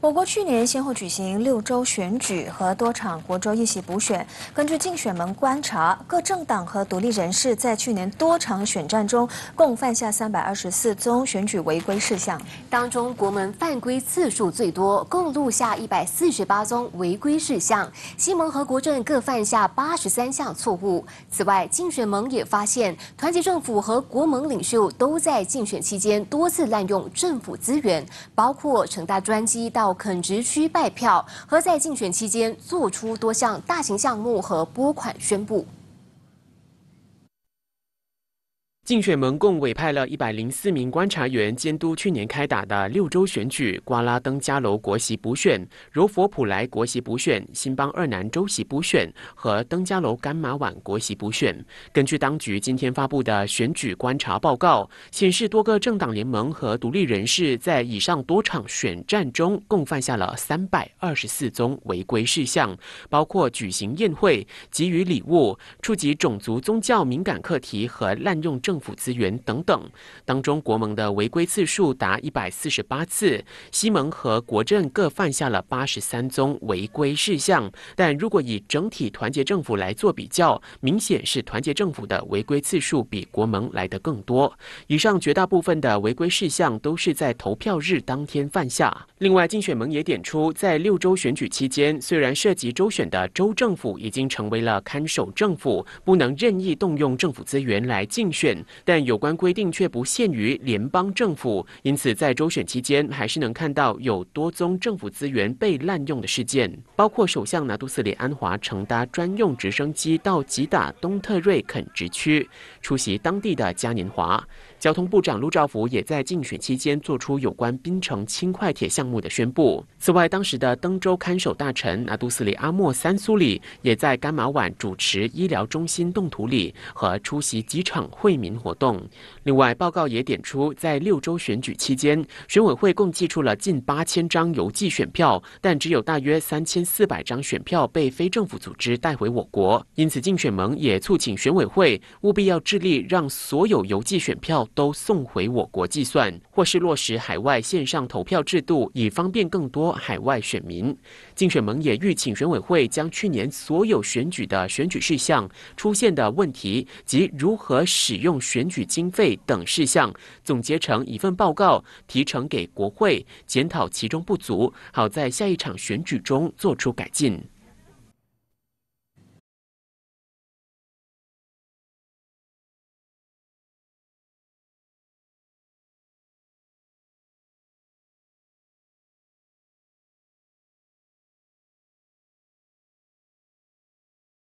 我国去年先后举行6州选举和多场国州议席补选。根据竞选门观察，各政党和独立人士在去年多场选战中共犯下324宗选举违规事项，当中国盟犯规次数最多，共录下148宗违规事项；西盟和国政各犯下83项错误。此外，竞选盟也发现，团结政府和国盟领袖都在竞选期间多次滥用政府资源，包括乘搭专机到垦殖区拜票和在竞选期间做出多项大型项目和拨款宣布。竞选盟共委派了104名观察员监督去年开打的6州选举：瓜拉登嘉楼国席补选、柔佛普莱国席补选、新邦二南州席补选和登嘉楼甘马碗国席补选。根据当局今天发布的选举观察报告显示，多个政党联盟和独立人士在以上多场选战中共犯下了324宗违规事项，包括举行宴会、给予礼物、触及种族宗教敏感课题和滥用政府资源等等，当中国盟的违规次数达148次，西盟和国政各犯下了83宗违规事项。但如果以整体团结政府来做比较，明显是团结政府的违规次数比国盟来得更多。以上绝大部分的违规事项都是在投票日当天犯下。另外，竞选盟也点出，在6州选举期间，虽然涉及州选的州政府已经成为了看守政府，不能任意动用政府资源来竞选。但有关规定却不限于联邦政府，因此在州选期间还是能看到有多宗政府资源被滥用的事件，包括首相拿督斯里安华乘搭专用直升机到吉打东特瑞垦殖区出席当地的嘉年华。交通部长陆兆福也在竞选期间做出有关槟城轻快铁项目的宣布。此外，当时的登州看守大臣拿督斯里阿莫三苏里也在甘马碗主持医疗中心动土礼和出席几场会面活动。另外，报告也点出，在6州选举期间，选委会共寄出了近8000张邮寄选票，但只有大约3400张选票被非政府组织带回我国。因此，竞选盟也促请选委会务必要致力让所有邮寄选票都送回我国计算，或是落实海外线上投票制度，以方便更多海外选民。竞选盟也预请选委会将去年所有选举的选举事项出现的问题及如何使用选举经费等事项总结成一份报告，提呈给国会，检讨其中不足，好在下一场选举中做出改进。